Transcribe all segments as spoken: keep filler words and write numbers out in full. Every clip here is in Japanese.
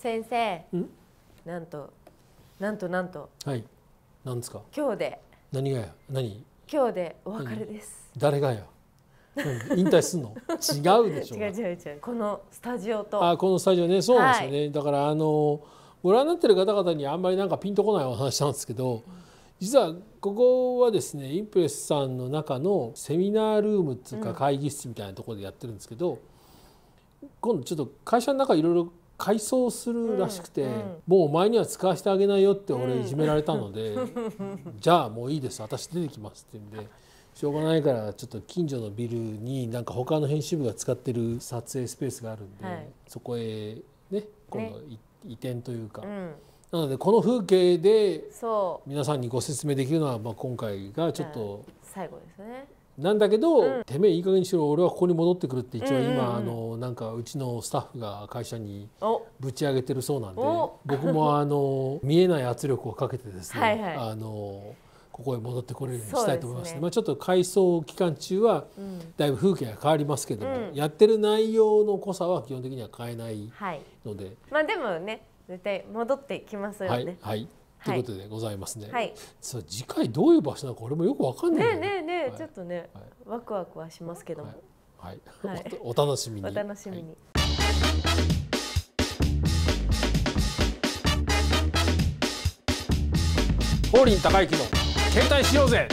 先生、なんとなんとなんと、はい、なんですか、今日で、何がや、何、今日でお別れです。誰がや、引退すんの、違うでしょ。違う違う違う、このスタジオと、あ、このスタジオね、そうなんですよね、はい、だからあのご覧になってる方々にあんまりなんかピンとこないお話なんですけど、実はここはですね、インプレスさんの中のセミナールームっていうか会議室みたいなところでやってるんですけど、うん、今度ちょっと会社の中いろいろ改装するらしくて、うんうん、もう前には使わせてあげないよって俺いじめられたので、うん、じゃあもういいです私出てきますって言うんで、しょうがないからちょっと近所のビルになんか他の編集部が使ってる撮影スペースがあるんで、はい、そこへね、今度移転というか。ね、うん、なのでこの風景で皆さんにご説明できるのはまあ今回がちょっと最後ですね。なんだけど、てめえいい加減にしろ俺はここに戻ってくるって一応今あのなんかうちのスタッフが会社にぶち上げてるそうなんで、僕もあの見えない圧力をかけてですね、あのここへ戻ってこれるようにしたいと思います。まあちょっと改装期間中はだいぶ風景が変わりますけども、やってる内容の濃さは基本的には変えないので、まあでもね、絶対戻ってきますよね。はい、ということでございますね。はい、そう、次回どういう場所なのか俺もよくわかんない。ねえねえねえ、ちょっとね、ワクワクはしますけども。はい、お楽しみに。お楽しみに。ホーリン高之の携帯しようぜ。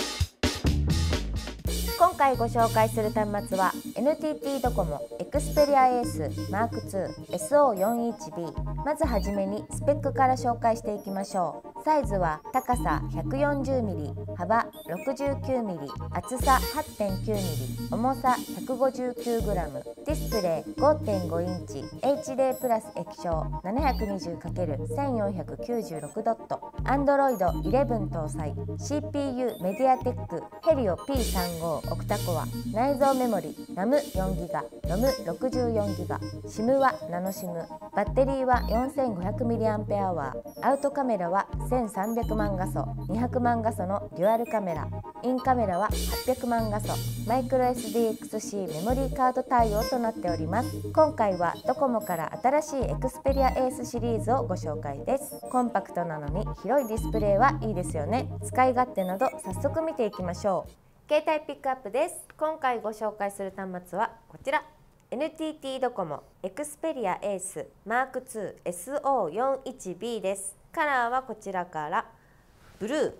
今回ご紹介する端末は エヌティーティー ドコモ Xperia Ace マークツー エスオーよんじゅういちビー。 まずはじめにスペックから紹介していきましょう。サイズは高さ ひゃくよんじゅうミリ、 幅 ろくじゅうきゅうミリ、 厚さ はちてんきゅうミリ、 重さ ひゃくごじゅうきゅうグラム、 ディスプレイ ごてんごインチ エイチディー プラス液晶 ななひゃくにじゅうかけるせんよんひゃくきゅうじゅうろく ドット、 Android じゅういち搭載、 シーピーユー MediaTek Helio ピーさんじゅうごオクタコア、内蔵メモリ ラムよんギガ、 ロムろくじゅうよんギガ、 SIM はナノ SIM、 バッテリーは よんせんごひゃくミリアンペアアワー、 アウトカメラはせんさんびゃくまんがそ、にひゃくまんがそのデュアルカメラ、インカメラははっぴゃくまんがそ、マイクロ エスディーエックスシー メモリーカード対応となっております。今回はドコモから新しい Xperia Ace シリーズをご紹介です。コンパクトなのに広いディスプレイはいいですよね。使い勝手など早速見ていきましょう。携帯ピックアップです。今回ご紹介する端末はこちら エヌティーティー ドコモ Xperia Ace マークツー エスオーよんじゅういちビー です。カラーはこちらからブルー、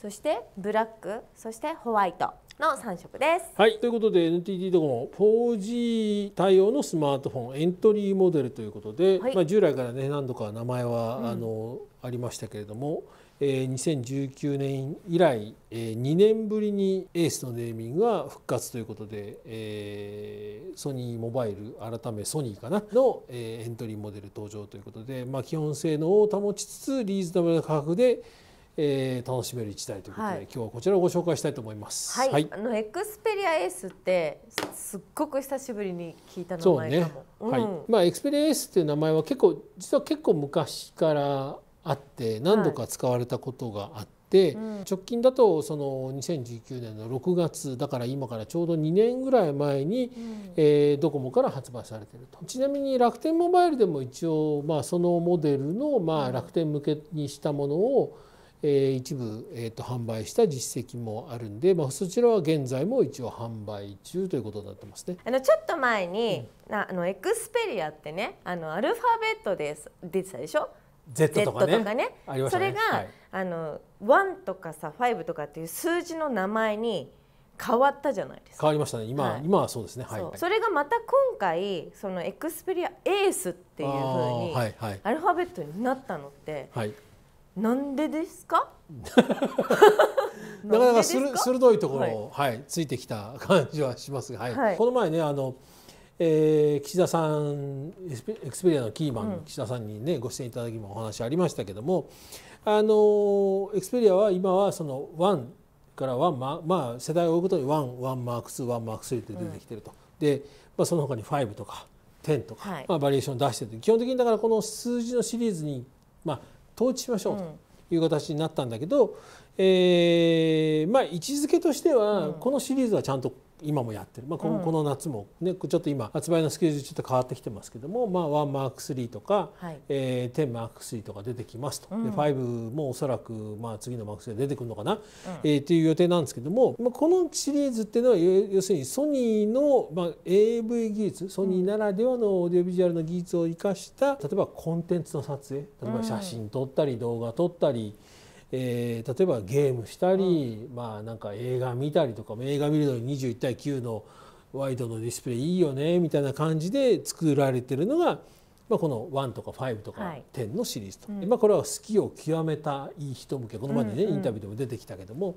そしてブラック、そしてホワイトのさんしょくです。はい、ということで エヌティーティー ドコモ フォージー 対応のスマートフォンエントリーモデルということで、はい、まあ従来からね何度か名前は、うん、あのありましたけれども、にせんじゅうきゅうねん以来にねんぶりにエースのネーミングが復活ということで、えー、ソニーモバイル改めソニーかなのエントリーモデル登場ということで、まあ、基本性能を保ちつつリーズナブルな価格で、えー、楽しめる一台ということで、はい、今日はこちらをご紹介したいと思います。はい、はい、あのエクスペリアエースってすっごく久しぶりに聞いた名前かも。そうね。うん、はい。まあエクスペリアエースっていう名前は結構実は結構昔からあって何度か使われたことがあって、はい、うん、直近だとそのにせんじゅうきゅうねんのろくがつだから今からちょうどにねんぐらい前に、うん、えー、ドコモから発売されていると。ちなみに楽天モバイルでも一応まあそのモデルのまあ楽天向けにしたものを、うん、えー、一部えーと販売した実績もあるんで、まあ、そちらは現在も一応販売中ということになってますね。あのちょっと前に、うん、あのエクスペリアってね、あのアルファベットで出てたでしょ。Z とかね、それが、はい、あのワンとかさごとかっていう数字の名前に変わったじゃないですか。変わりましたね。今、はい、今はそうですね。はい、そ, それがまた今回そのエクスペリアエースっていうふうにアルファベットになったのって、はい、なんでですか？なかなかする鋭いところを、はいはい、ついてきた感じはしますが、はいはい、この前ねあの。えー、岸田さんエクスペリアのキーマンの岸田さんにね、うん、ご出演いただきもお話ありましたけども、あのエクスペリアは今はそのワンからワン、まあ世代を追うことにワン、ワンマークツー、ワンマークスリーって出てきてると、うん、で、まあ、その他にファイブとかテンとか、はい、まあバリエーション出してると。基本的にだからこの数字のシリーズに、まあ、統一しましょうと。うん、いう形になったんだけど、えー、まあ位置づけとしてはこのシリーズはちゃんと今もやってる、まあ、この夏も、ね、うん、ちょっと今発売のスケジュールちょっと変わってきてますけども、まあ、ワンマークスリー とか、はい、えー、テンマークスリー とか出てきますと、うん、でファイブもおそらく、まあ、次の マークスリー が出てくるのかな、うん、えー、っていう予定なんですけども、まあ、このシリーズっていうのは要するにソニーの、まあ、エーブイ 技術、ソニーならではのオーディオビジュアルの技術を生かした例えばコンテンツの撮影、例えば写真撮ったり動画撮ったり。えー、例えばゲームしたり、うん、まあなんか映画見たりとか、映画見るのににじゅういちたいきゅうのワイドのディスプレイいいよねみたいな感じで作られてるのが、まあ、このワンとかファイブとかテンのシリーズと、はい、うん、まあこれは好きを極めたいい人向け、この前でね、うん、うん、インタビューでも出てきたけども、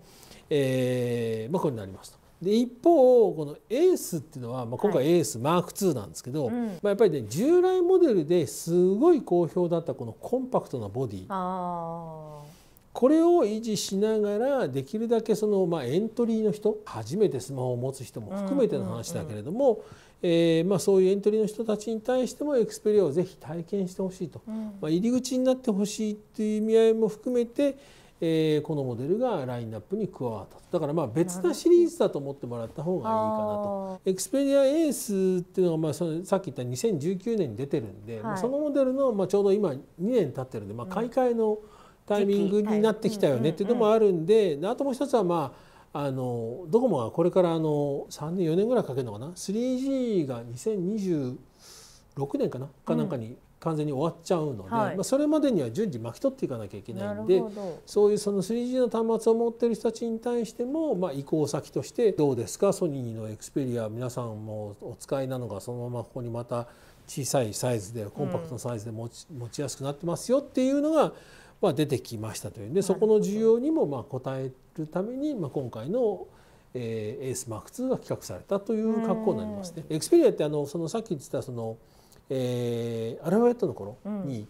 えー、まあこれになりますと。で一方このエースっていうのは、まあ、今回エースマークツーなんですけど、はい、うん、まあ、やっぱりね従来モデルですごい好評だったこのコンパクトなボディ。あー、これを維持しながらできるだけその、まあ、エントリーの人、初めてスマホを持つ人も含めての話だけれども、えー、まあ、そういうエントリーの人たちに対してもXperiaをぜひ体験してほしいと、うん、まあ、入り口になってほしいという意味合いも含めて、えー、このモデルがラインナップに加わったと。だからまあ別なシリーズだと思ってもらった方がいいかなと。Xperia Ace っていうのはまあそのさっき言ったにせんじゅうきゅうねんに出てるんで、はい、まあそのモデルのまあちょうど今にねん経ってるんで、まあ、買い替えの、うん、タイミングになってきたよねっていうのもあるんで、あともう一つはまああのドコモがこれからあのさんねんよねんぐらいかけるのかな、 スリージー がにせんにじゅうろくねんかなかなんかに完全に終わっちゃうので、うん、はい、まあそれまでには順次巻き取っていかなきゃいけないんで、そういうその スリージー の端末を持ってる人たちに対しても、まあ、移行先としてどうですか、ソニーの Xperia 皆さんもお使いなのがそのままここにまた小さいサイズでコンパクトなサイズで持ち、うん、持ちやすくなってますよっていうのがまあ出てきましたというので、そこの需要にもまあ応えるために、まあ今回のエースマークツーが企画されたという格好になりますね。エクスペリアってあのそのさっき言ってたその、えー、アルファベットの頃に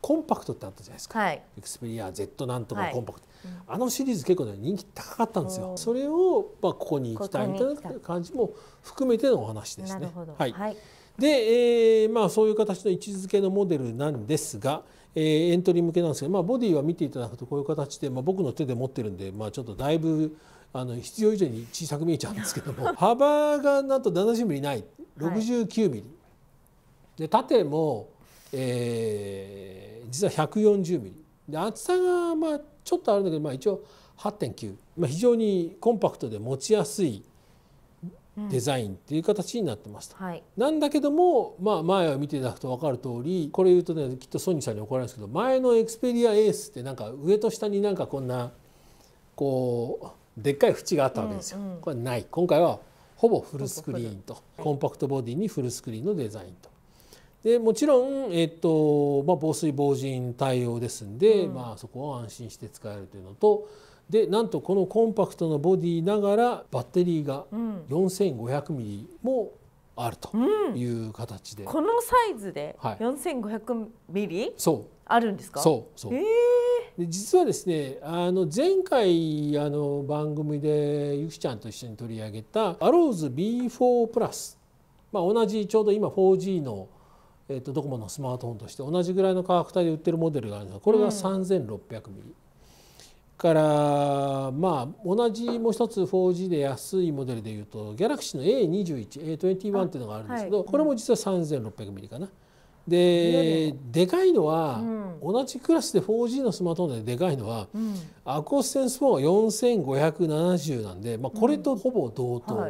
コンパクトってあったじゃないですか。うん、エクスペリア ゼット なんとかコンパクト、はい、あのシリーズ結構ね人気高かったんですよ。それをまあここに行きたいみたいな感じも含めてのお話ですね。はい。はいで、えー、まあそういう形の位置づけのモデルなんですが、えー、エントリー向けなんですけど、まあ、ボディは見ていただくとこういう形で、まあ、僕の手で持ってるんで、まあ、ちょっとだいぶあの必要以上に小さく見えちゃうんですけども幅がなんとななじゅうミリないろくじゅうきゅうミリ、はい、で縦も、えー、実はひゃくよんじゅうミリで厚さがまあちょっとあるんだけど、まあ、一応 はちてんきゅう、まあ、非常にコンパクトで持ちやすいデザインっていう形になってますと、はい、なんだけども、まあ、前を見ていただくと分かる通り、これ言うとねきっとソニーさんに怒られるんですけど、前の Xperia Ace ってなんか上と下になんかこんなこうでっかい縁があったわけですよ。うん、うん、これない。今回はほぼフルスクリーンとコンパクトボディにフルスクリーンのデザインと。でもちろん、えっとまあ、防水防塵対応ですんで、うん、まあそこは安心して使えるというのと。でなんとこのコンパクトなボディながらバッテリーが よんせんごひゃくミリ もあるという形で、うん、このサイズで よんせんごひゃくミリ あるんですか？そうそう。えー、で実はですね、あの前回あの番組でゆきちゃんと一緒に取り上げたアローズ ビーフォー プラス、まあ、同じちょうど今 フォージー の、えっと、ドコモのスマートフォンとして同じぐらいの価格帯で売ってるモデルがあるんですが、これが さんぜんろっぴゃくミリ。うんからまあ同じもう一つ フォージー で安いモデルでいうと Galaxy の エーにじゅういち、エーにじゅういち っていうのがあるんですけど、はい、これも実は さんぜんろっぴゃくミリ かな。で、うん、でかいのは、うん、同じクラスで フォージー のスマートフォンででかいのは、うん、アクオスセンスフォンはよんせんごひゃくななじゅうなんで、まあ、これとほぼ同等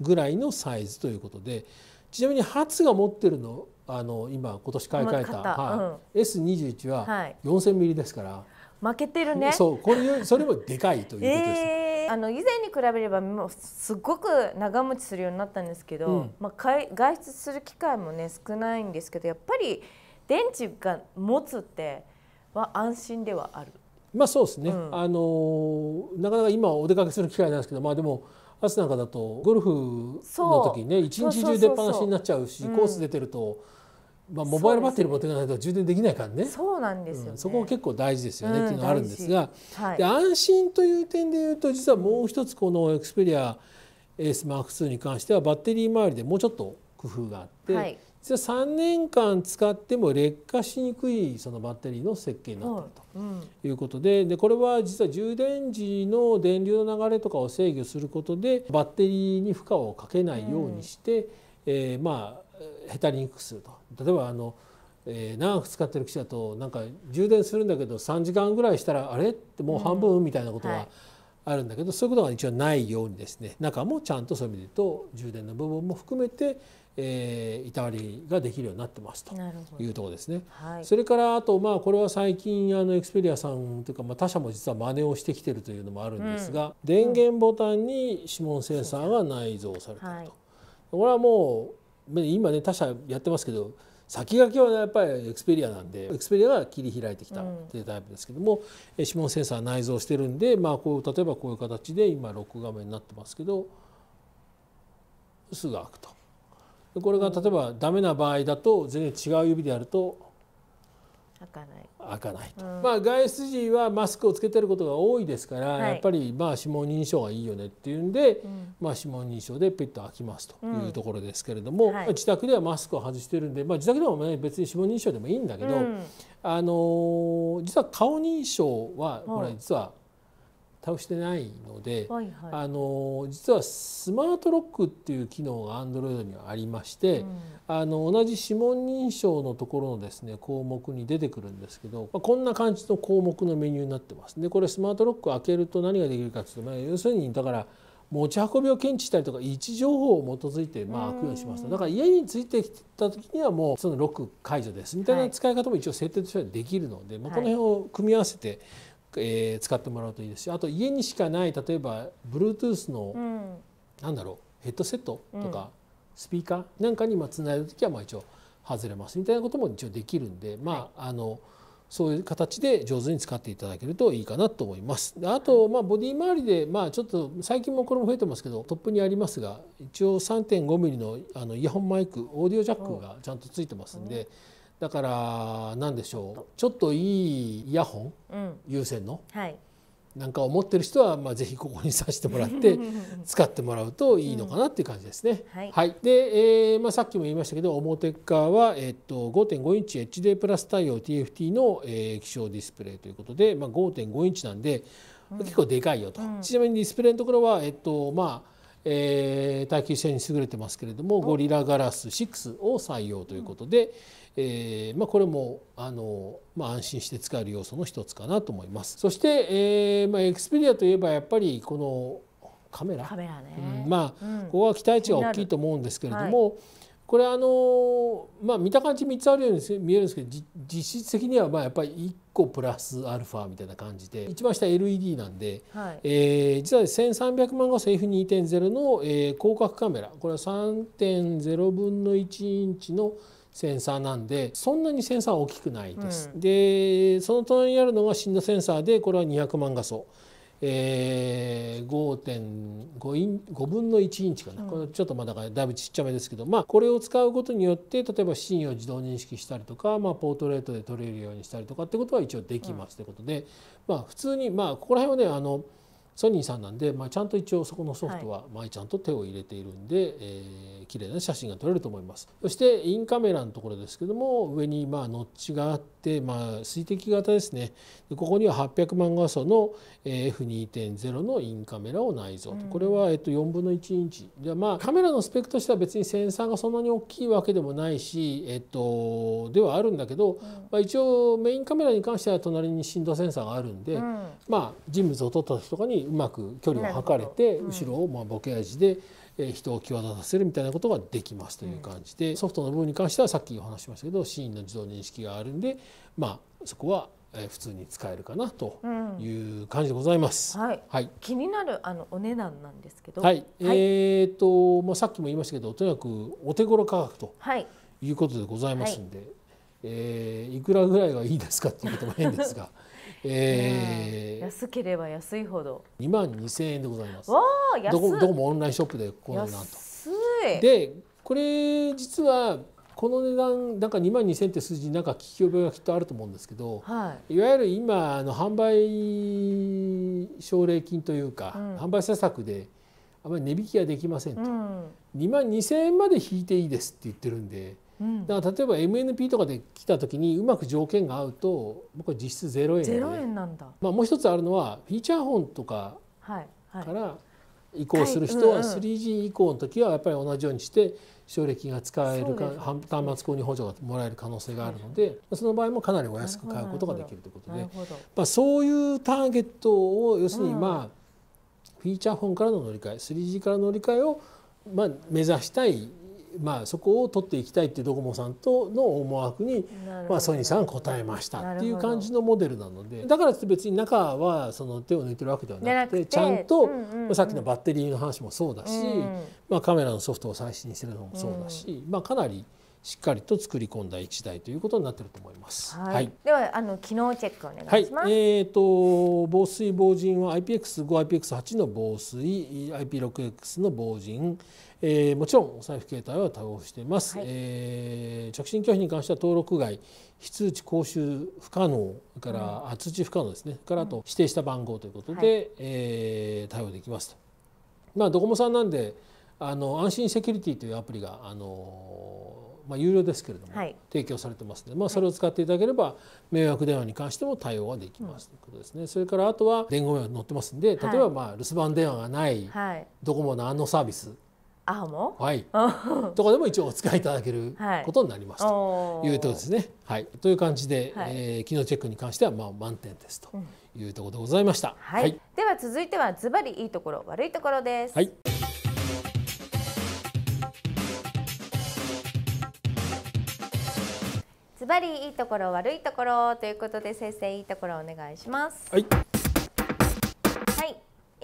ぐらいのサイズということで、うん、はいはい、ちなみにハツが持ってるのあの今今年買い替えた、はいうん、エスにじゅういち は よんせんミリ ですから。はい負けてるね。そう、これそれもでかいということです。えー、あの以前に比べればもうすごく長持ちするようになったんですけど、うん、まあ外出する機会もね少ないんですけど、やっぱり電池が持つっては安心ではある。まあそうですね。うん、あのなかなか今お出かけする機会なんですけど、まあでも。明日なんかだとゴルフの時にね一日中出っ放しになっちゃうし、コース出てると。まあモバイルバッテリー持っていかないと充電できないからね。そうなんですよね。そこ結構大事ですよねっていうのがあるんですが、で安心という点でいうと実はもう一つこの Xperia Ace マークツー に関してはバッテリー周りでもうちょっと工夫があって、それはさんねんかん使っても劣化しにくいそのバッテリーの設計になっているということで、でこれは実は充電時の電流の流れとかを制御することでバッテリーに負荷をかけないようにして、うんえー、まあへたりにくくすると。例えばあのえー、長く使ってる機種だとなんか充電するんだけどさんじかんぐらいしたらあれってもう半分みたいなことがあるんだけど、うんはい、そういうことが一応ないようにですね、中もちゃんとそういう意味で言うと充電の部分も含めて、えー、いたわりができるようになってますというところですね。はい、それからあとまあこれは最近あの Xperia さんというかまあ他社も実は真似をしてきてるというのもあるんですが、うん、電源ボタンに指紋センサーが内蔵されていると、はい、これはもう今ね他社やってますけど先駆けはやっぱりエクスペリアなんで、エクスペリアが切り開いてきたっていうタイプですけども、うん、指紋センサー内蔵してるんで、まあ、こう例えばこういう形で今ロック画面になってますけどすぐ開くと。これが例えばダメな場合だと全然違う指でやると開かない。開かないと。うん、まあ外出時はマスクをつけてることが多いですから、はい、やっぱりまあ指紋認証がいいよねっていうんで、うん、まあ指紋認証でピッと開きますというところですけれども、うんはい、自宅ではマスクを外してるんで、まあ、自宅でも、ね、別に指紋認証でもいいんだけど、うん、あのー、実は顔認証はこれ実は倒してないので、はいはい、あのー、実はスマートロックっていう機能が Android にはありまして、うん、あの同じ指紋認証のところのですね項目に出てくるんですけど、まあ、こんな感じの項目のメニューになってます。でこれスマートロックを開けると何ができるかっていうと、まあ、要するにだから持ち運びを検知したりとか位置情報を基づいてまあ開くようにしますと。だから家についてきた時にはもうそのロック解除ですみたいな使い方も一応設定としてはできるので、はい、まあ、この辺を組み合わせてえー、使ってもらうといいですし、あと家にしかない例えば Bluetooth の、うん、なんだろうヘッドセットとか、うん、スピーカーなんかにつないだ時はまあ一応外れますみたいなことも一応できるんで、まあ、はい、あのそういう形で上手に使っていただけるといいかなと思います。であと、まあ、ボディ周りで、まあ、ちょっと最近もこれも増えてますけどトップにありますが一応 さんてんごミリ の、 あのイヤホンマイクオーディオジャックがちゃんとついてますんで。だから何でしょう、ちょっといいイヤホン、うん、有線の、はい、なんかを持ってる人はまあぜひここに挿してもらって使ってもらうといいのかなっていう感じですね。うん、はい、はい、で、えーまあ、さっきも言いましたけど表側は、えー、っと ごてんごインチ エイチディー プラス対応 ティーエフティー の、えー、液晶ディスプレイということで、まあ、ごてんごインチなんで、うん、結構でかいよと。うん、ちなみにディスプレイのところは、えーっとまあえー、耐久性に優れてますけれどもゴリラガラスろくを採用ということで、うん、えーまあ、これもあの、まあ、安心して使える要素の一つかなと思います。そして、えーまあ、Xperia といえばやっぱりこのカメラ、カメラね、うん、まあ、うん、ここは期待値が大きいと思うんですけれども、はい、これあの、まあ、見た感じみっつあるように見えるんですけど実質的にはまあやっぱりいっこプラスアルファみたいな感じで一番下 エルイーディー なんで、はい、えー、実はせんさんびゃくまんがつ エフにてんゼロ の、えー、広角カメラこれは さんてんゼロぶんのいちインチのセンサーなんでそんなにセンサーは大きくないです。うん、でその隣にあるのが振動センサーでこれはにひゃくまんがつ、えー、ごてんごぶんのいちインチかな、うん、これちょっとまだだいぶちっちゃめですけど、まあ、これを使うことによって例えばシーンを自動認識したりとか、まあ、ポートレートで撮れるようにしたりとかってことは一応できますということで、うん、まあ普通に、まあ、ここら辺はねあのソニーさんなんで、まあ、ちゃんと一応そこのソフトは、はい、まあちゃんと手を入れているんで、えー、綺麗な写真が撮れると思います。そしてインカメラのところですけども上にまあノッチがあって、まあ、水滴型ですね。でここにははっぴゃくまんがつの エフにてんゼロ のインカメラを内蔵と、これはえっとよんぶんのいちインチで、まあカメラのスペックとしては別にセンサーがそんなに大きいわけでもないし、えっと、ではあるんだけど、うん、まあ、一応メインカメラに関しては隣に振動センサーがあるんで、うん、まあ人物を撮った時とかにうまく距離を測れて、うん、後ろをまあボケ味で人を際立たせるみたいなことができますという感じで、うん、ソフトの部分に関してはさっきお話ししましたけどシーンの自動認識があるんで、まあ、そこは普通に使えるかなという感じでございます。気になるあのお値段なんですけど、はい、えーとまあ、さっきも言いましたけどとにかくお手頃価格ということでございますんで、はいはい、えー、いくらぐらいがいいですかっていうことも変ですが。えー、安ければ安いほどにまんにせんえんでございます。わあ、安い。どこ、どこもオンラインショップでこうなんと。安い。でこれ実はこの値段なんかにまんにせんって数字なんか聞き覚えがきっとあると思うんですけど、はい、いわゆる今あの販売奨励金というか、うん、販売施策であまり値引きはできませんと、うん、にまんにせんえんまで引いていいですって言ってるんで。うん、だから例えば エムエヌピー とかで来た時にうまく条件が合うと僕は実質ゼロ円で、ゼロ円なんだ。まあもう一つあるのはフィーチャーフォンとかから移行する人は スリージー 以降の時はやっぱり同じようにして省力が使えるか、端末購入補助がもらえる可能性があるので、その場合もかなりお安く買うことができるということで、まあそういうターゲットを要するにまあフィーチャーフォンからの乗り換え、 スリージー からの乗り換えをまあ目指したい、まあそこを取っていきたいっていうドコモさんとの思惑にまあソニーさんが応えましたっていう感じのモデルなので、だから別に中はその手を抜いてるわけではなくて、ちゃんとさっきのバッテリーの話もそうだし、まあカメラのソフトを最新にするのもそうだし、まあかなりしっかりと作り込んだ一台ということになってると思います。はい。ではあの機能チェックお願いします。はい、えっと防水防塵は アイピーエックスご、アイピーエックスはち の防水、アイピーろくエックス の防塵。えー、もちろんお財布携帯は多用しています、はい、えー、着信拒否に関しては登録外、非通知公衆不可能から、うん、通知不可能ですねから、あと指定した番号ということで、はい、えー、対応できますと。まあドコモさんなんであの安心セキュリティというアプリがあの、まあ、有料ですけれども、はい、提供されてますので、まあ、それを使っていただければ迷惑電話に関しても対応はできますということですね、うん、それからあとは伝言が載ってますんで、例えばまあ留守番電話がない、はい、ドコモのあのサービスアもはいとかでも一応お使いいただけることになりますというとですね、はい、という感じで、はい、えー、機能チェックに関してはまあ満点ですというところでございました。はい、はい、では続いてはズバリいいところ悪いところです。はい、ズバリいいところ悪いところということで先生いいところお願いします。はい、はい、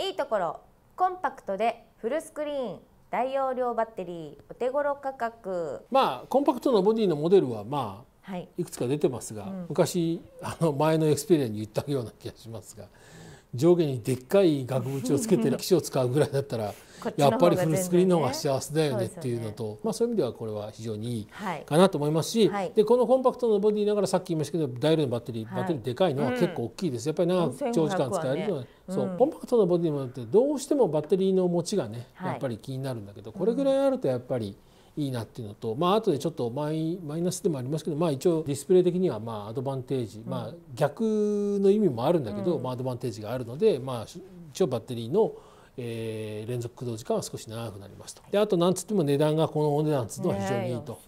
いいところコンパクトでフルスクリーン。大容量バッテリーお手頃価格、まあコンパクトなボディのモデルはまあ、はい、いくつか出てますが、うん、昔あの前のXperiaに言ったような気がしますが、上下にでっかい額縁をつけてる機種を使うぐらいだったらやっぱりフルスクリーンの方が幸せだよねっていうのと、まあそういう意味ではこれは非常にいいかなと思いますし、でこのコンパクトなボディながらさっき言いましたけど大容量のバッテリーバッテリーでかいのは結構大きいです。やっぱり長く長時間使えるのはそうコンパクトなボディもあってどうしてもバッテリーの持ちがねやっぱり気になるんだけど、これぐらいあるとやっぱりいいなっていうのと、まあ後でちょっとマイマイナスでもありますけど、まあ一応ディスプレイ的にはまあアドバンテージ、まあ逆の意味もあるんだけど、まあアドバンテージがあるので、まあ一応バッテリーのえー、連続駆動時間は少し長くなりますと。であとなんつっても値段がこのお値段つうのは非常にいいと。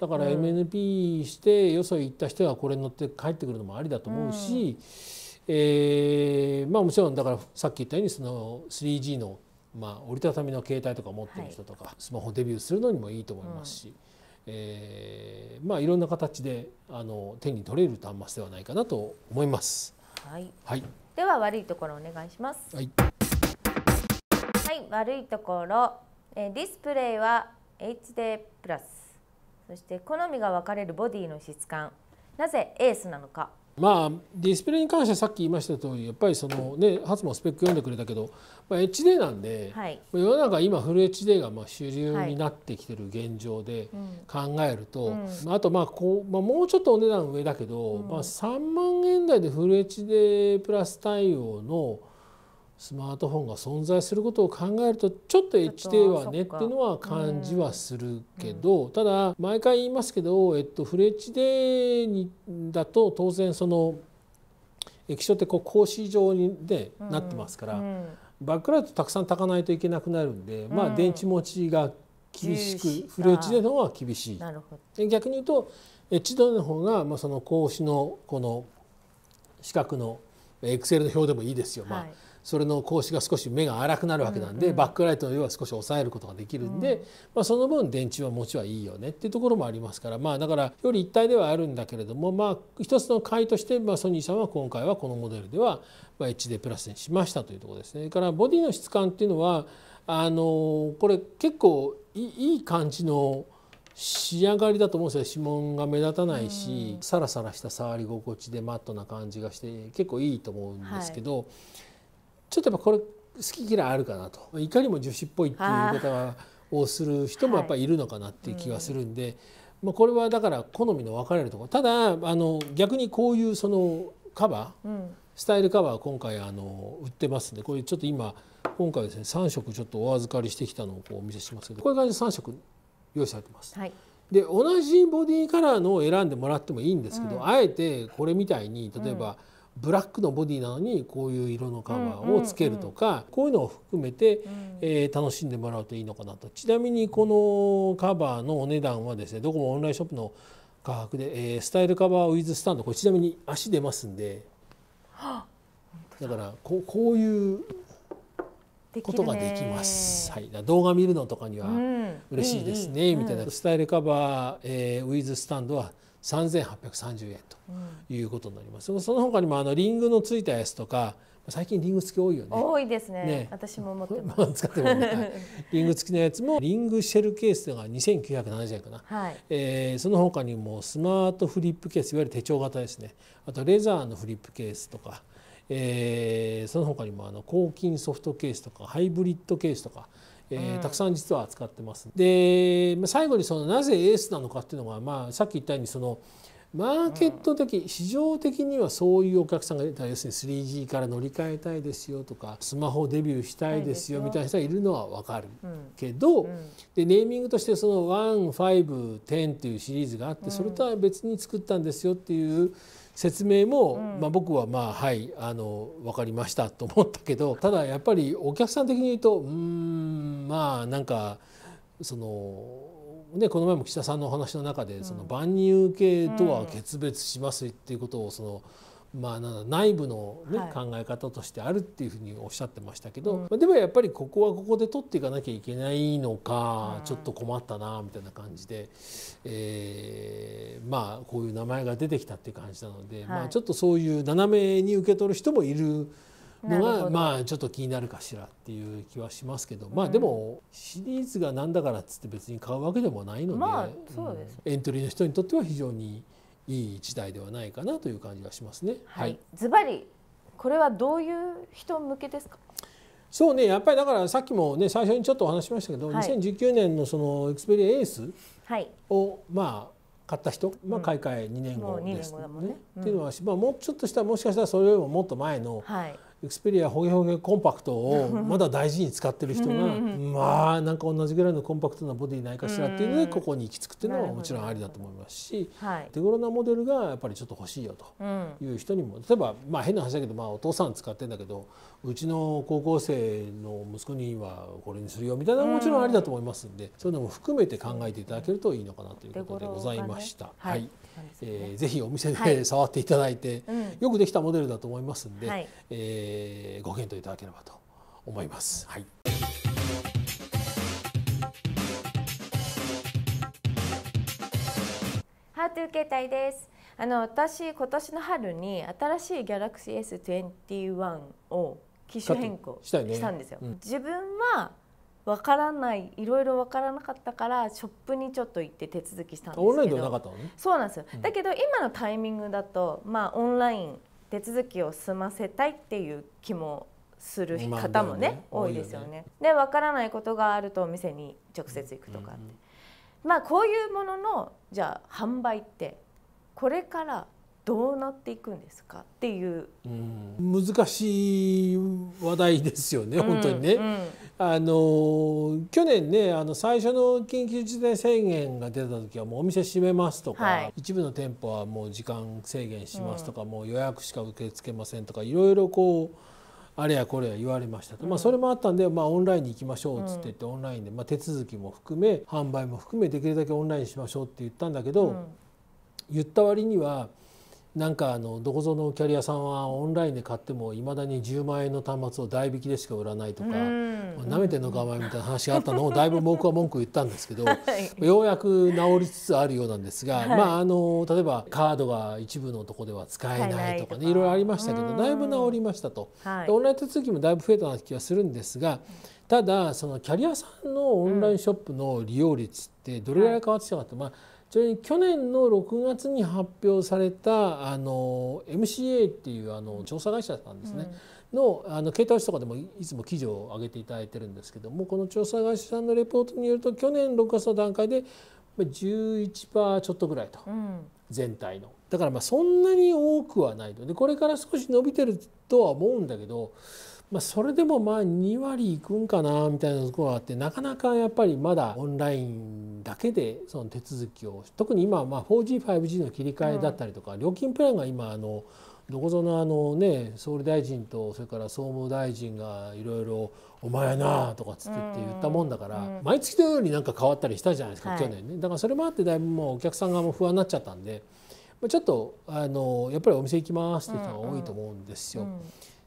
だから エムエヌピー してよそ行った人がこれに乗って帰ってくるのもありだと思うし、うん、えー、まあもちろんだからさっき言ったようにその スリージー の、まあ、折りたたみの携帯とか持ってる人とか、はい、スマホデビューするのにもいいと思いますし、うん、えー、まあいろんな形であの手に取れる端末ではないかなと思います。はい。はい、では悪いところお願いします。はい。はい、悪いところ、えー、ディスプレイは エイチディー プラス、そして好みが分かれるボディの質感、なぜエースなのか。まあディスプレイに関してはさっき言いました通り、やっぱりそのねハツもスペック読んでくれたけど、まあ、エイチディー なんで、はい、世の中今フル エイチディー がまあ主流になってきてる現状で考えると、はい、うん、あとまあこう、まあ、もうちょっとお値段上だけど、うん、まあさんまんえん台でフル エイチディー プラス対応のスマートフォンが存在することを考えるとちょっと エイチディー はねっていうのは感じはするけど、ただ毎回言いますけど、えっとフル エイチディー にだと当然その液晶ってこう格子状にでなってますから、バックライトたくさんたかないといけなくなるんで、まあ電池持ちが厳しくフル エイチディー の方は厳しい。逆に言うと エイチディー の方がまあその格子のこの四角のエクセルの表でもいいですよ。まあそれの格子が少し目が荒くなるわけなんで、バックライトの量は少し抑えることができるんで、まあその分電池は持ちはいいよねっていうところもありますから、まあだからより一体ではあるんだけれども、まあ一つの回としてまあソニーさんは今回はこのモデルではまあ エイチディー プラスにしましたというところですね。だからボディの質感っていうのはあのこれ結構いい感じの仕上がりだと思うんですよ。指紋が目立たないし、サラサラした触り心地でマットな感じがして結構いいと思うんですけど。はい、ちょっとやっぱこれ好き嫌いあるかなと、いかにも女子っぽいっていう言い方をする人もやっぱりいるのかなっていう気がするんで、はい、うん、まあこれはだから好みの分かれるところ。ただあの逆にこういうそのカバー、うん、スタイルカバー今回あの売ってますんで、これちょっと今今回ですねさん色ちょっとお預かりしてきたのをこうお見せしますけど、こういう感じでさん色用意されてます。はい、で同じボディカラーのを選んでもらってもいいんですけど、うん、あえてこれみたいに例えばブラックのボディなのにこういう色のカバーをつけるとか、こういうのを含めて、えー、楽しんでもらうといいのかなと。ちなみにこのカバーのお値段はですね、ドコモオンラインショップの価格で、えー、スタイルカバーウィズスタンド、これちなみに足出ますんで、はあ、だからこう、こういうことができます。はい、動画見るのとかには嬉しいですね、うん、みたいな。スタイルカバー、えー、ウィズスタンドはさんぜんはっぴゃくさんじゅうえんということになります。うん、その他にもあのリングのついたやつとか、最近リング付き多いよね。多いですね。ね、私も持ってます。使ってもね。リング付きのやつもリングシェルケースがにせんきゅうひゃくななじゅうえんかな。はい、えー、その他にもスマートフリップケース、いわゆる手帳型ですね。あとレザーのフリップケースとか。えー、その他にもあの抗菌ソフトケースとかハイブリッドケースとか、えーうん、たくさん実は使ってます。で最後にそのなぜエースなのかっていうのが、まあ、さっき言ったようにそのマーケット的、うん、市場的にはそういうお客さんが出た、要するに スリージー から乗り換えたいですよとかスマホデビューしたいですよみたいな人がいるのは分かるけど、うんうん、でネーミングとしてそのいち、ご、じゅうっていうシリーズがあって、それとは別に作ったんですよっていう説明も、うん、まあ僕はまあはいあの分かりましたと思ったけど、ただやっぱりお客さん的に言うと、うーんまあなんかそのね、この前も岸田さんのお話の中でその万人受けとは決別しますっていうことをその、まあ、なん内部の、ねはい、考え方としてあるっていうふうにおっしゃってましたけど、うん、でもやっぱりここはここで取っていかなきゃいけないのか、うん、ちょっと困ったなみたいな感じで、えー、まあこういう名前が出てきたっていう感じなので、はい、まあちょっとそういう斜めに受け取る人もいるのがまあちょっと気になるかしらっていう気はしますけど、うん、まあでもシリーズがなんだからっつって別に買うわけでもないので、まあそうです、うん、エントリーの人にとっては非常にいい時代ではないかなという感じがしますね。はいはい、ズバリこれはどういう人向けですか？そうね、やっぱりだからさっきもね最初にちょっとお話しましたけど、はい、にせんじゅうきゅうねんのその Xperia Ace をまあ買った人、まあ買い替えにねんごですね。っていうのは、まあもうちょっとしたらもしかしたらそれよりももっと前の Xperia ホゲホゲコンパクトをまだ大事に使ってる人がまあなんか同じぐらいのコンパクトなボディないかしらっていうのでここに行き着くっていうのはもちろんありだと思いますし、手頃なモデルがやっぱりちょっと欲しいよという人にも、例えばまあ変な話だけど、まあお父さん使ってんだけどうちの高校生の息子にはこれにするよみたいなのももちろんありだと思いますんで、そういうのも含めて考えていただけるといいのかなということでございます。はい、えー、ぜひお店で触っていただいて、はいうん、よくできたモデルだと思いますんで、はい、えー、ご検討いただければと思います。はい。ハート携帯です。あの私今年の春に新しい ギャラクシー エスにじゅういち を機種変更したんですよ。ねうん、自分はわからない、いろいろわからなかったからショップにちょっと行って手続きしたんですけど、オンラインではなかったのね。そうなんですよ、うん、だけど今のタイミングだと、まあ、オンライン手続きを済ませたいっていう気もする方もね、多いですよね。でわからないことがあるとお店に直接行くとかって、うん、まあこういうもののじゃあ販売ってこれからどうなっていくんですかっていう、うん、難しい話題ですよね、うん、本当にね、うん、あの去年ね、あの最初の緊急事態宣言が出た時はもうお店閉めますとか、はい、一部の店舗はもう時間制限しますとか、うん、もう予約しか受け付けませんとかいろいろこうあれやこれや言われましたと、うん、まあそれもあったんで、まあ、オンラインに行きましょうっつって言って、うん、オンラインで、まあ、手続きも含め販売も含めできるだけオンラインにしましょうって言ったんだけど、うん、言った割には。なんかあのどこぞのキャリアさんはオンラインで買ってもいまだにじゅうまんえんの端末を代引きでしか売らないとか、なめてんのかお前みたいな話があったのをだいぶ僕は文句を言ったんですけど、ようやく治りつつあるようなんですが、まああの例えばカードが一部のとこでは使えないとかね、いろいろありましたけどだいぶ治りましたと。オンライン手続きもだいぶ増えたな気がするんですが、ただそのキャリアさんのオンラインショップの利用率ってどれぐらい変わってきたかって、まあそれに去年のろくがつに発表されたあの エムシーエー っていうあの調査会社だったんですね、うん、の, あの携帯市とかでもいつも記事を上げていただいてるんですけども、この調査会社さんのレポートによると去年ろくがつの段階で じゅういちパーセント ちょっとぐらいと、うん、全体の。だからまあそんなに多くはないと。でこれから少し伸びてるとは思うんだけど、まあ、それでもまあに割いくんかなみたいなところがあって、なかなかやっぱりまだオンラインだけでその手続きを、特に今はまあ フォージー、ファイブジー の切り替えだったりとか、うん、料金プランが今あのどこぞのあのね総理大臣とそれから総務大臣がいろいろ「お前な」とかつって言ったもんだから、毎月のようになんか変わったりしたじゃないですか、はい、去年ね。だからそれもあってだいぶもうお客さん側も不安になっちゃったんで、ちょっとあのやっぱりお店行きますっていう人が多いと思うんですよ。うんうん、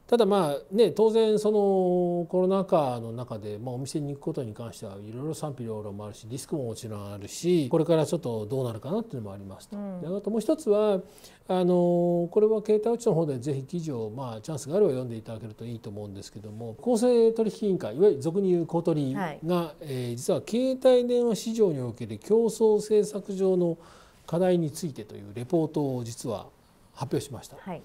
ただまあね、当然そのコロナ禍の中で、まあ、お店に行くことに関してはいろいろ賛否両論もあるし、リスクももちろんあるし、これからちょっとどうなるかなっていうのもありますと。うん、あともう一つはあのこれは携帯ウォッチの方でぜひ記事を、まあ、チャンスがあれば読んでいただけるといいと思うんですけども、公正取引委員会、いわゆる俗に言う公取が、はい、えー、実は携帯電話市場における競争政策上の課題についてというレポートを実は発表しました。はい、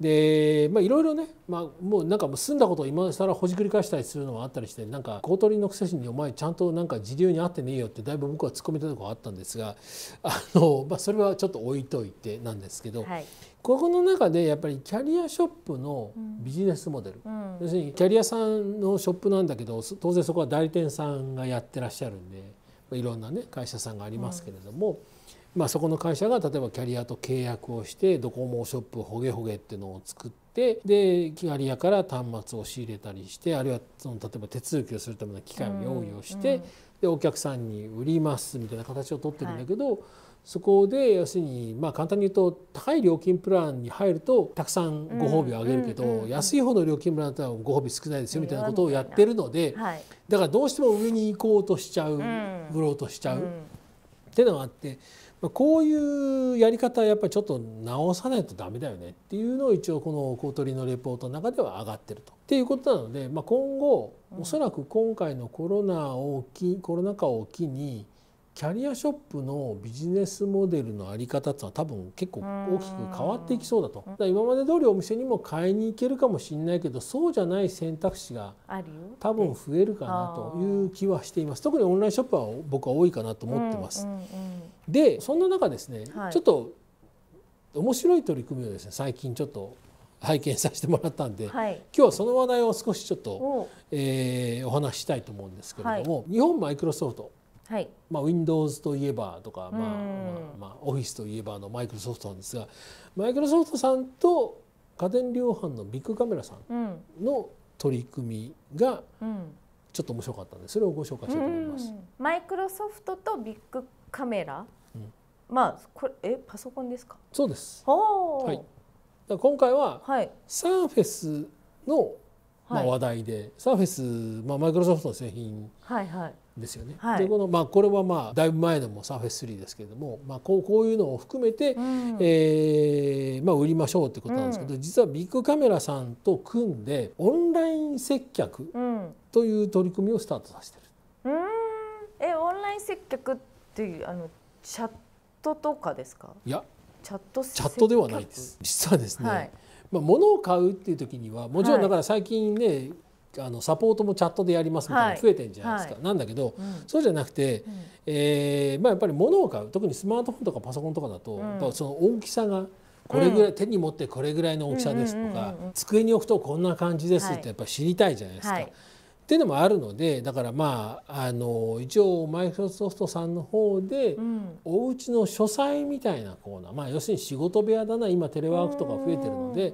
でまあいろいろね、まあ、もうなんかもう済んだことを今更ほじくり返したりするのもあったりして、なんか公取のくせにお前ちゃんとなんか時流に合ってねえよってだいぶ僕は突っ込みたところがあったんですが、あの、まあ、それはちょっと置いといてなんですけど、はい、ここの中でやっぱりキャリアショップのビジネスモデル、うん、要するにキャリアさんのショップなんだけど、当然そこは代理店さんがやってらっしゃるんで、いろんなね会社さんがありますけれども。うん、まあそこの会社が例えばキャリアと契約をして、ドコモショップホゲホゲっていうのを作って、でキャリアから端末を仕入れたりして、あるいはその例えば手続きをするための機械を用意をして、でお客さんに売りますみたいな形をとってるんだけど、そこで要するにまあ簡単に言うと、高い料金プランに入るとたくさんご褒美をあげるけど、安い方の料金プランだったらご褒美少ないですよみたいなことをやってるので、だからどうしても上に行こうとしちゃう、売ろうとしちゃうっていうのがあって、こういうやり方はやっぱりちょっと直さないとダメだよねっていうのを一応この公取のレポートの中では上がってると。っていうことなので、まあ、今後おそらく今回のコロナを機コロナ禍を機にキャリアショップのビジネスモデルの在り方っていうのは多分結構大きく変わっていきそうだと。だから今まで通りお店にも買いに行けるかもしれないけど、そうじゃない選択肢が多分増えるかなという気はしています。特にオンラインショップは僕は多いかなと思ってます。でそんな中ですね、はい、ちょっと面白い取り組みをですね最近ちょっと拝見させてもらったんで、はい、今日はその話題を少しちょっと お,、えー、お話ししたいと思うんですけれども、はい、日本マイクロソフト、はい、まあ ウィンドウズ といえばとか、まあまあまあ、オフィス といえばのマイクロソフトなんですが、マイクロソフトさんと家電量販のビッグカメラさんの取り組みが、うんうんちょっと面白かったんで、それをご紹介したいと思います。マイクロソフトとビッグカメラ、うん、まあこれえパソコンですか？そうです。はい。だ今回はサーフェスのまあ話題で、はい、サーフェスまあマイクロソフトの製品ですよね。はいはい、でこのまあこれはまあだいぶ前のもサーフェススリーですけれども、まあこうこういうのを含めて、うん、えー、まあ売りましょうってことなんですけど、うん、実はビッグカメラさんと組んでオンライン接客、うんという取り組みをスタートさせてる。うん、えオンライン接客っていうあのチャットとかですか？いやチャットチャットではないです。実はですね、はい、まあ物を買うっていう時にはもちろんだから最近ね、はい、あのサポートもチャットでやりますみたいなの増えてるんじゃないですか、はい、なんだけど、うん、そうじゃなくて、うん、えー、まあやっぱり物を買う、特にスマートフォンとかパソコンとかだと、うん、やっぱその大きさがこれぐらい、うん、手に持ってこれぐらいの大きさですとか、机に置くとこんな感じですってやっぱ知りたいじゃないですか。はいはいっていうのもあるので、だからまああの一応マイクロソフトさんの方で、うん、お家の書斎みたいなコーナー、まあ要するに仕事部屋だな、今テレワークとか増えてるので、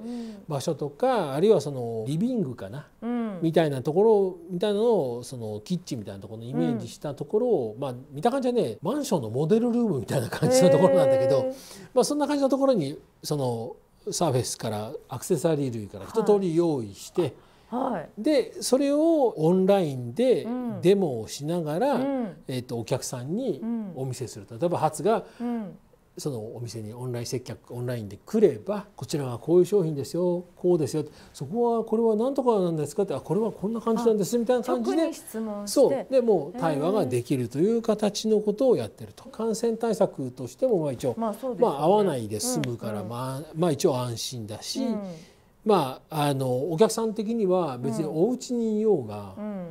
場所とかあるいはそのリビングかな、うん、みたいなところみたいなのをそのキッチンみたいなところのイメージしたところを、うん、まあ見た感じはねマンションのモデルルームみたいな感じのところなんだけど、まあそんな感じのところにそのサーフェスからアクセサリー類から一通り用意して。はいはい、でそれをオンラインでデモをしながら、うん、えとお客さんにお見せすると、例えばハツが、うん、そのお店にオンライン接客オンラインで来れば、こちらはこういう商品ですよこうですよ、そこはこれは何とかなんですかって、あこれはこんな感じなんですみたいな感じで、そうでもう対話ができるという形のことをやってると。感染対策としてもまあ一応、まあそうですね、まあ会わないで済むから、うん、うん、まあ、まあ一応安心だし。うん、まあ、あのお客さん的には別にお家にいようが、うん、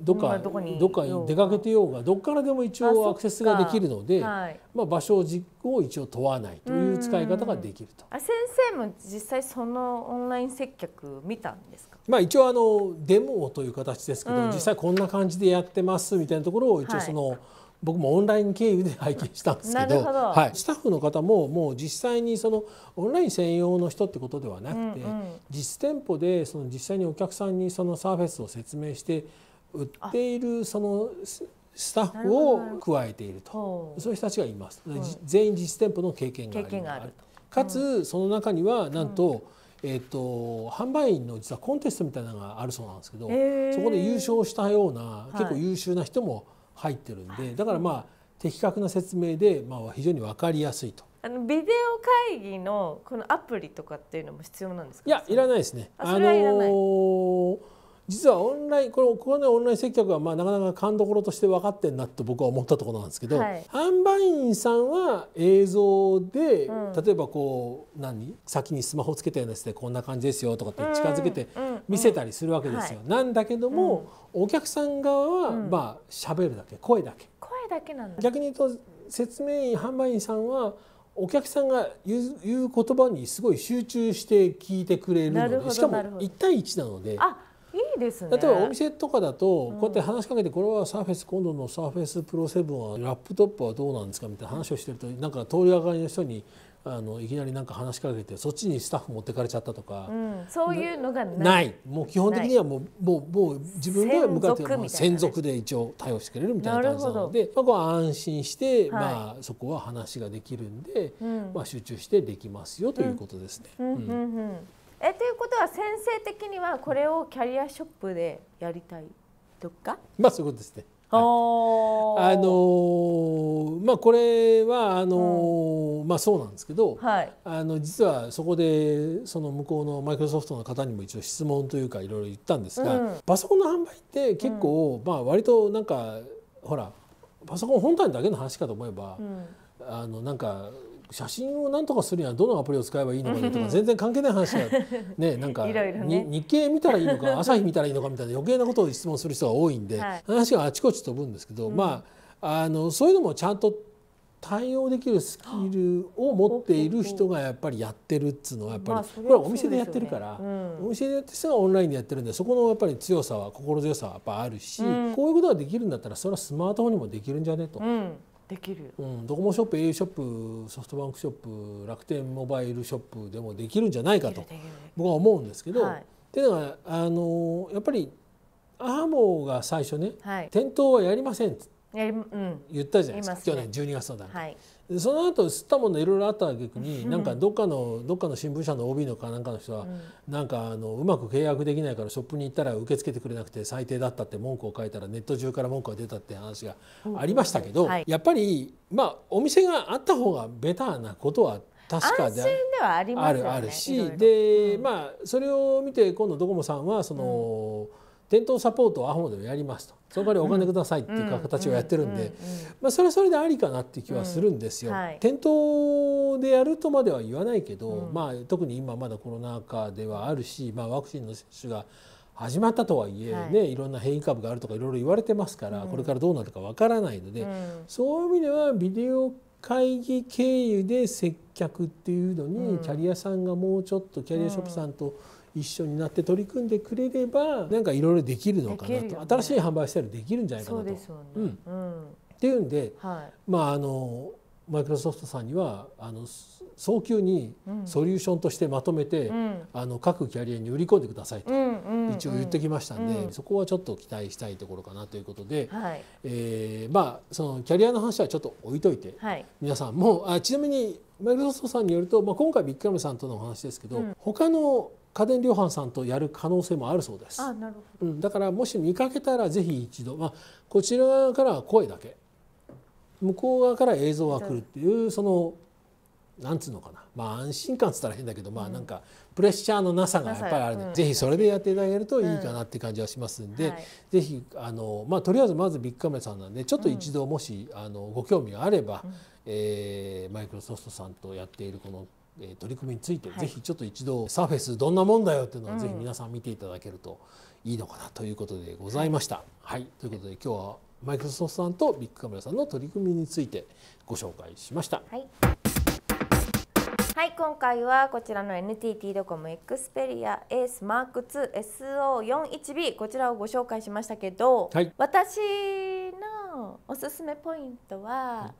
どっかどこに出かけてようがどっからでも一応アクセスができるので、はい、まあ場所を一応問わないという使い方ができると。あ、先生も実際そのオンライン接客見たんですか？まあ一応あのデモという形ですけど、うん、実際こんな感じでやってますみたいなところを一応その、はい、僕もオンライン経由で拝見したんですけど、はい、スタッフの方ももう実際にそのオンライン専用の人ってことではなくて、うん、うん、実店舗でその実際にお客さんにそのサーフェスを説明して売っているそのスタッフを加えていると、そういう人たちがいます。うん、全員実店舗の経験があ る, 験があるかつ、うん、その中にはなんと、うん、えーと販売員の実はコンテストみたいなのがあるそうなんですけど、そこで優勝したような結構優秀な人も入ってるんで、はい、だからまあ的確な説明で、まあ、非常に分かりやすいと。あのビデオ会議のこのアプリとかっていうのも必要なんですか？いや、いらないですね。あの実はオンラインこれここのオンライン接客はまあなかなか勘どころとして分かってんなと僕は思ったところなんですけど、はい、販売員さんは映像で、うん、例えばこう何先にスマホつけたようなやつでこんな感じですよとかって近づけて見せたりするわけですよ。なんだけども、うん、お客さん側はまあ喋るだけ声だけ。声だけなんだ。逆に言うと説明員販売員さんはお客さんが言う、言う言葉にすごい集中して聞いてくれるので、しかもいちたいいちなので。いいですね、例えばお店とかだとこうやって話しかけて、これはサーフェス今度のサーフェスプロセブンはラップトップはどうなんですかみたいな話をしてると、なんか通り上がりの人にあのいきなりなんか話しかけてそっちにスタッフ持ってかれちゃったとか、うん、そういうのがない。もう基本的にはもう、もう、もう自分が向かって専属で一応対応してくれるみたいな感じなので、まあ、こう安心して、はい、まあ、そこは話ができるんで、うん、まあ、集中してできますよということですね。えということは先生的にはこれをキャリアショップでやりたいとか、まあそういうことですね。はい、あのー、まあこれはあのーうん、まあそうなんですけど、はい、あの実はそこでその向こうのマイクロソフトの方にも一応質問というかいろいろ言ったんですが、うん、パソコンの販売って結構、うん、まあ割となんかほらパソコン本体だけの話かと思えば、うん、あのなんか。写真を何とかするにはどのアプリを使えばいいのかとか全然関係ない話がね、なんか日経見たらいいのか朝日見たらいいのかみたいな余計なことを質問する人が多いんで話があちこち飛ぶんですけど、まああのそういうのもちゃんと対応できるスキルを持っている人がやっぱりやってるっつうのはやっぱりこれはお店でやってるから、お店でやってる人がオンラインでやってるんでそこのやっぱり強さは心強さはやっぱあるし、こういうことができるんだったらそれはスマートフォンにもできるんじゃねと。できる、うん、ドコモショップ、 au ショップ、ソフトバンクショップ、楽天モバイルショップでもできるんじゃないかと僕は思うんですけど、はい、っていうのはあのやっぱりアーモーが最初ね、はい、店頭はやりませんって言ったじゃないですか、去年、ね、じゅうにがつの段階、はい、でその後吸ったものいろいろあった逆に、うん、なんかどっかのどっかの新聞社の オービー のかなんかの人は、うん、なんかあのうまく契約できないからショップに行ったら受け付けてくれなくて最低だったって文句を書いたらネット中から文句が出たって話がありましたけど、やっぱりまあお店があった方がベターなことは確かであるあるし、でまあそれを見て今度ドコモさんはその、うん、店頭サポートをアホでやりますと、その代わりお金くださいっていう形をやってるんで、まあそれはそれでありかなっていう気はするんですよ。うん、はい、店頭でやるとまでは言わないけど、うん、まあ特に今まだコロナ禍ではあるし、まあワクチンの接種が始まったとはいえね、はい、いろんな変異株があるとかいろいろ言われてますから、これからどうなるかわからないので、うん、そういう意味ではビデオ会議経由で接客っていうのにキャリアさんがもうちょっとキャリアショップさんと、うん。うん一緒になって取り組んでくれればなんかいろいろできるのかなと、ね、新しい販売スタイルできるんじゃないかなと。っていうんで、はい、まああのマイクロソフトさんにはあの早急にソリューションとしてまとめて、うん、あの各キャリアに売り込んでくださいと一応言ってきましたんで、そこはちょっと期待したいところかなということで、はい、えー、まあそのキャリアの話はちょっと置いといて、はい、皆さんもあちなみにマイクロソフトさんによると、まあ、今回ビッグカメラさんとのお話ですけど、うん、他の家電量販さんとやる可能性もあるそうです。あ、なるほど。うん、だからもし見かけたらぜひ一度、まあ、こちら側からは声だけ、向こう側から映像が来るっていうそのなんつうのかな、まあ安心感つったら変だけど、うん、まあなんかプレッシャーのなさがやっぱりあるので、ぜひそれでやっていただけるといいかなって感じはしますんで、うん、はい、ぜひあのまあとりあえずまずビッグカメラさんなんでちょっと一度もし、うん、あのご興味があれば、うん、えー、マイクロソフトさんとやっているこの取り組みについて、はい、ぜひちょっと一度サーフェスどんなもんだよっていうのをぜひ皆さん見ていただけるといいのかなということでございました。はい、はい、ということで今日はマイクロソフトさんとビッグカメラさんの取り組みについてご紹介しました。はい、はい、今回はこちらの エヌティーティー ドコモ Xperia Ace マークツー エスオーよんじゅういちビー こちらをご紹介しましたけど、はい、私のおすすめポイントは、は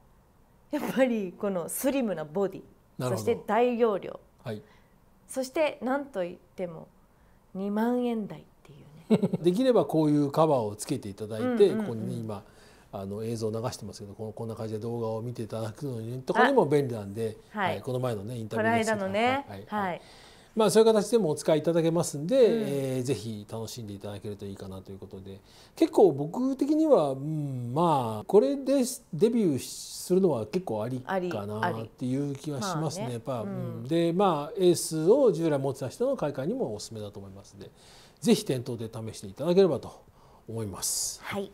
い、やっぱりこのスリムなボディ、そして大容量、はい、そして何といってもにまんえん台っていうねできればこういうカバーをつけていただいて、ここに今あの映像を流してますけど、このこんな感じで動画を見ていただくのにとかにも便利なんで、はいはい、この前のねインタビューでしたね、まあそういう形でもお使いいただけますんで、うん、えー、ぜひ楽しんでいただけるといいかなということで、結構僕的には、うん、まあこれでデビューするのは結構ありかなっていう気はしますね。やっぱ、うん、でまあエースを従来持ってた人の買い替えにもおすすめだと思いますので、ぜひ店頭で試していただければと思います。はい。